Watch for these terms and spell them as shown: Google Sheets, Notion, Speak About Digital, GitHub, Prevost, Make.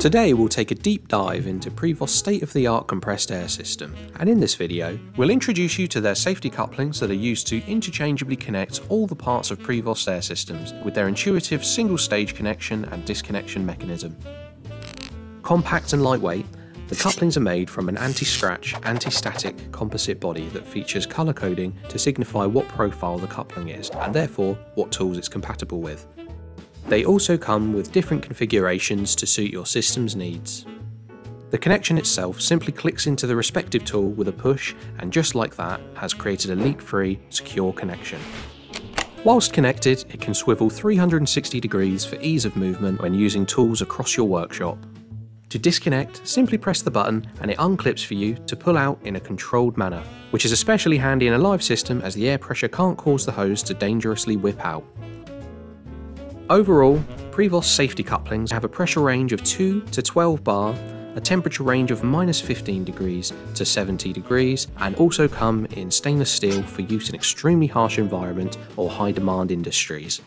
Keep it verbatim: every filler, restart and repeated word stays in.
Today we'll take a deep dive into Prevost's state-of-the-art compressed air system, and in this video we'll introduce you to their safety couplings that are used to interchangeably connect all the parts of Prevost's air systems with their intuitive single-stage connection and disconnection mechanism. Compact and lightweight, the couplings are made from an anti-scratch, anti-static composite body that features colour coding to signify what profile the coupling is and therefore what tools it's compatible with. They also come with different configurations to suit your system's needs. The connection itself simply clicks into the respective tool with a push, and just like that, has created a leak-free, secure connection. Whilst connected, it can swivel three hundred sixty degrees for ease of movement when using tools across your workshop. To disconnect, simply press the button and it unclips for you to pull out in a controlled manner, which is especially handy in a live system as the air pressure can't cause the hose to dangerously whip out. Overall, Prevost's safety couplings have a pressure range of two to twelve bar, a temperature range of minus fifteen degrees to seventy degrees, and also come in stainless steel for use in extremely harsh environment or high demand industries.